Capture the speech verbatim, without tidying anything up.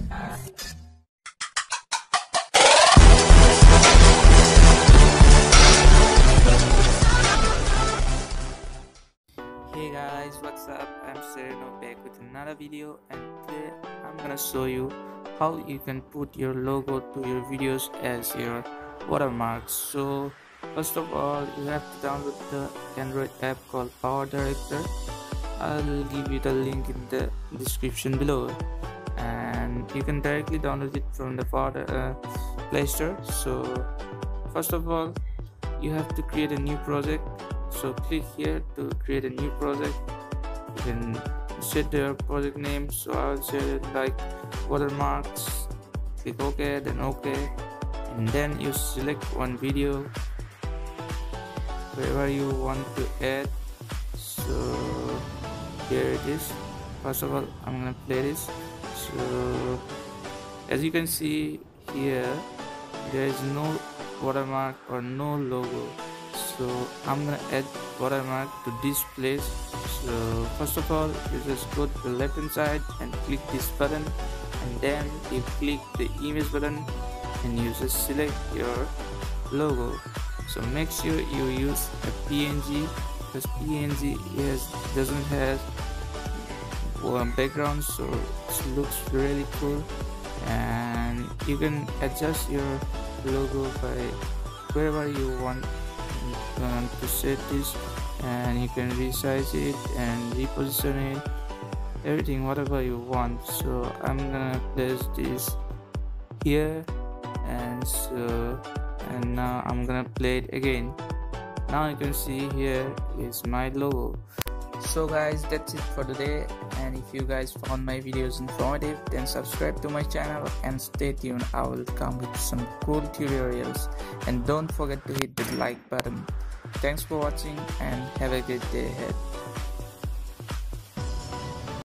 Hey guys, what's up? I'm Sereno, back with another video, and today I'm gonna show you how you can put your logo to your videos as your watermarks. So first of all, you have to download the Android app called PowerDirector. I'll give you the link in the description below, and you can directly download it from the uh, Play Store. So first of all, you have to create a new project. So click here to create a new project. You can set your project name, so I'll set it like watermarks. Click OK, then OK, and then you select one video wherever you want to add. So here it is. First of all, I'm gonna play this. So as you can see here, there is no watermark or no logo. So I'm gonna add watermark to this place. So first of all, you just go to the left hand side and click this button, and then you click the image button and you just select your logo. So make sure you use a P N G, because P N G is, doesn't have background, so it looks really cool. And you can adjust your logo by wherever you want Um, to set this, and you can resize it and reposition it, everything whatever you want. So I'm gonna place this here, and so and now I'm gonna play it again. Now you can see here is my logo. So guys, that's it for today, and if you guys found my videos informative, then subscribe to my channel and stay tuned. I will come with some cool tutorials, and don't forget to hit the like button. Thanks for watching and have a good day ahead.